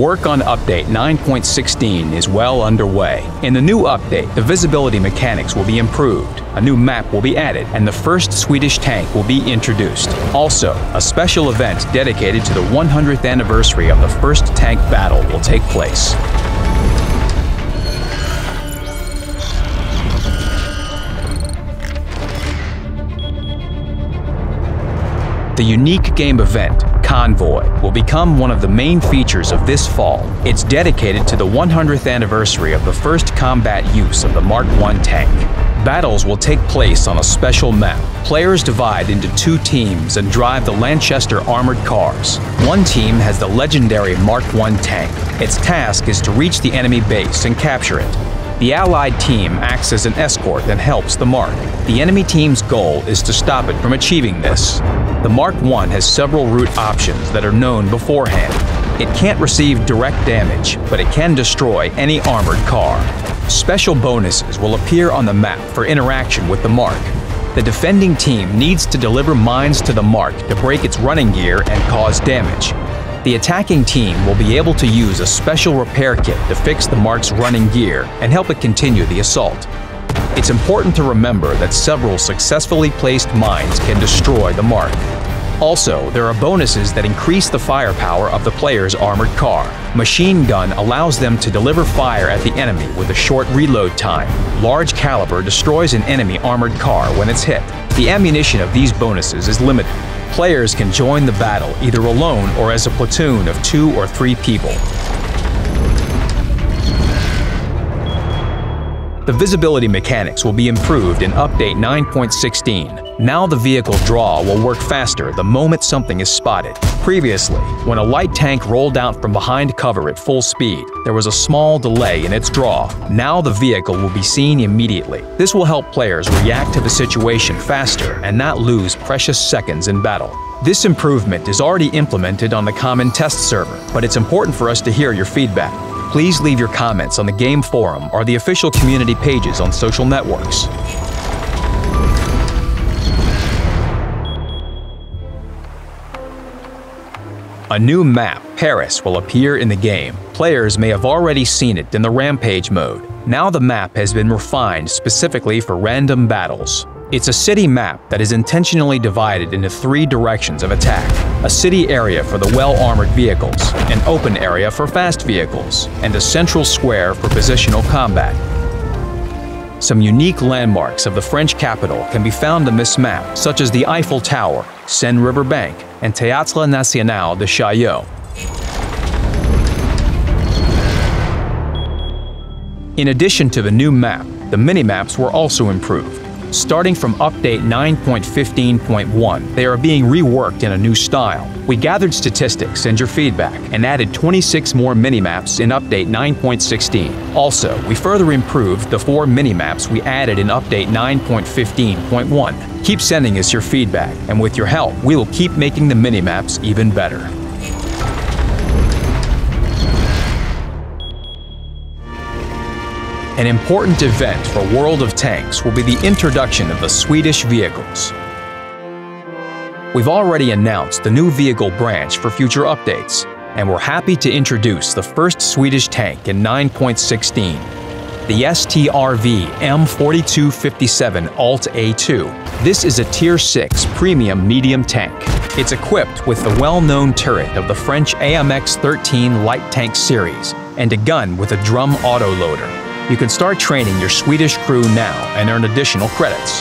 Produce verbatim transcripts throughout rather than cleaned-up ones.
Work on Update nine point sixteen is well underway. In the new update, the visibility mechanics will be improved, a new map will be added, and the first Swedish tank will be introduced. Also, a special event dedicated to the one hundredth anniversary of the first tank battle will take place. The unique game event, Convoy, will become one of the main features of this fall. It's dedicated to the one hundredth anniversary of the first combat use of the Mark one tank. Battles will take place on a special map. Players divide into two teams and drive the Lanchester armored cars. One team has the legendary Mark one tank. Its task is to reach the enemy base and capture it. The Allied team acts as an escort and helps the Mark. The enemy team's goal is to stop it from achieving this. The Mark one has several route options that are known beforehand. It can't receive direct damage, but it can destroy any armored car. Special bonuses will appear on the map for interaction with the Mark. The defending team needs to deliver mines to the Mark to break its running gear and cause damage. The attacking team will be able to use a special repair kit to fix the Mark's running gear and help it continue the assault. It's important to remember that several successfully placed mines can destroy the Mark. Also, there are bonuses that increase the firepower of the player's armored car. Machine gun allows them to deliver fire at the enemy with a short reload time. Large caliber destroys an enemy armored car when it's hit. The ammunition of these bonuses is limited. Players can join the battle either alone or as a platoon of two or three people. The visibility mechanics will be improved in Update nine point sixteen. Now the vehicle draw will work faster the moment something is spotted. Previously, when a light tank rolled out from behind cover at full speed, there was a small delay in its draw. Now the vehicle will be seen immediately. This will help players react to the situation faster and not lose precious seconds in battle. This improvement is already implemented on the common test server, but it's important for us to hear your feedback. Please leave your comments on the game forum or the official community pages on social networks. A new map, Paris, will appear in the game. Players may have already seen it in the Rampage mode. Now the map has been refined specifically for random battles. It's a city map that is intentionally divided into three directions of attack. A city area for the well-armored vehicles, an open area for fast vehicles, and a central square for positional combat. Some unique landmarks of the French capital can be found on this map, such as the Eiffel Tower, Seine River Bank, and Théâtre National de Chaillot. In addition to the new map, the minimaps were also improved. Starting from Update nine point fifteen point one, they are being reworked in a new style. We gathered statistics and your feedback and added twenty-six more minimaps in Update nine point sixteen. Also, we further improved the four minimaps we added in Update nine point fifteen point one. Keep sending us your feedback, and with your help, we will keep making the minimaps even better. An important event for World of Tanks will be the introduction of the Swedish vehicles. We've already announced the new vehicle branch for future updates, and we're happy to introduce the first Swedish tank in nine point sixteen, the S T R V M forty-two fifty-seven Alt A two. This is a Tier six premium medium tank. It's equipped with the well-known turret of the French A M X thirteen light tank series and a gun with a drum autoloader. You can start training your Swedish crew now and earn additional credits.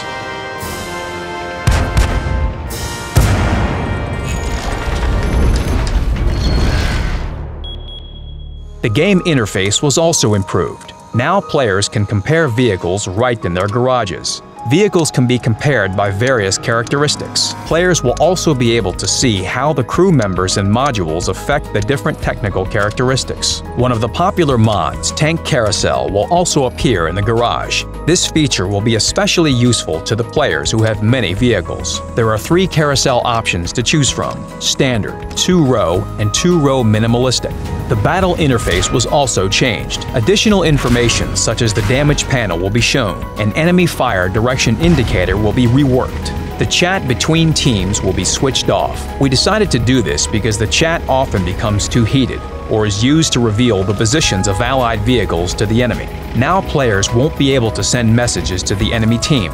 The game interface was also improved. Now players can compare vehicles right in their garages. Vehicles can be compared by various characteristics. Players will also be able to see how the crew members and modules affect the different technical characteristics. One of the popular mods, Tank Carousel, will also appear in the garage. This feature will be especially useful to the players who have many vehicles. There are three carousel options to choose from: standard, two-row, and two-row minimalistic. The battle interface was also changed. Additional information such as the damage panel will be shown. An enemy fire directly Direction indicator will be reworked. The chat between teams will be switched off. We decided to do this because the chat often becomes too heated. or is used to reveal the positions of Allied vehicles to the enemy. Now players won't be able to send messages to the enemy team.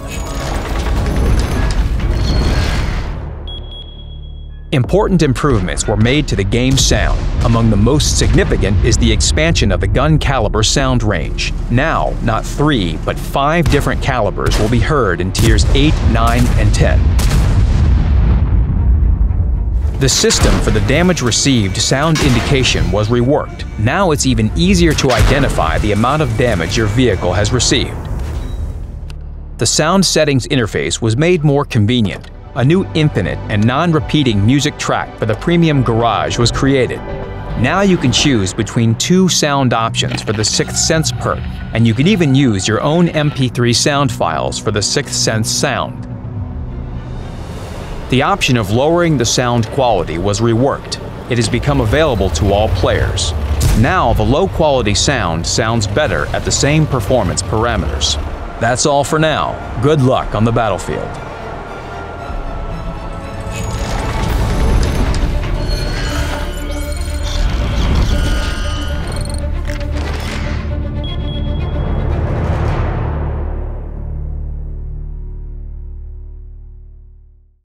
Important improvements were made to the game's sound. Among the most significant is the expansion of the gun caliber sound range. Now, not three, but five different calibers will be heard in tiers eight, nine, and ten. The system for the damage received sound indication was reworked. Now it's even easier to identify the amount of damage your vehicle has received. The sound settings interface was made more convenient. A new infinite and non-repeating music track for the premium garage was created. Now you can choose between two sound options for the Sixth Sense perk, and you can even use your own M P three sound files for the Sixth Sense sound. The option of lowering the sound quality was reworked. It has become available to all players. Now the low-quality sound sounds better at the same performance parameters. That's all for now. Good luck on the battlefield.